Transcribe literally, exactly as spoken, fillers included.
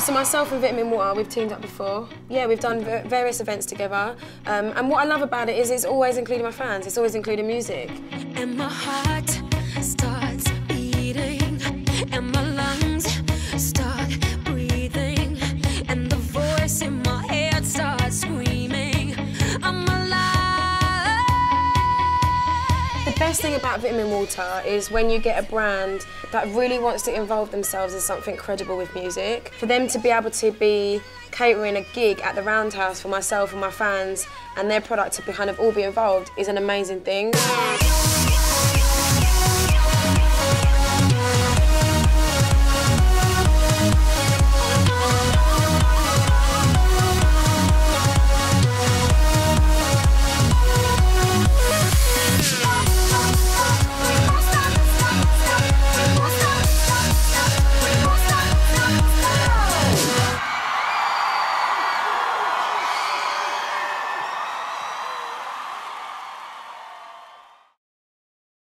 So myself and Vitamin Water, we've teamed up before. Yeah, we've done various events together. Um, and what I love about it is it's always including my fans, it's always including music. And my heart starts beating, and my lungs start breathing, and the voice in my head starts screaming, I'm alive. The best thing about Vitamin Water is when you get a brand that really wants to involve themselves in something credible with music, for them to be able to be catering a gig at the Roundhouse for myself and my fans and their product to kind of all be involved is an amazing thing.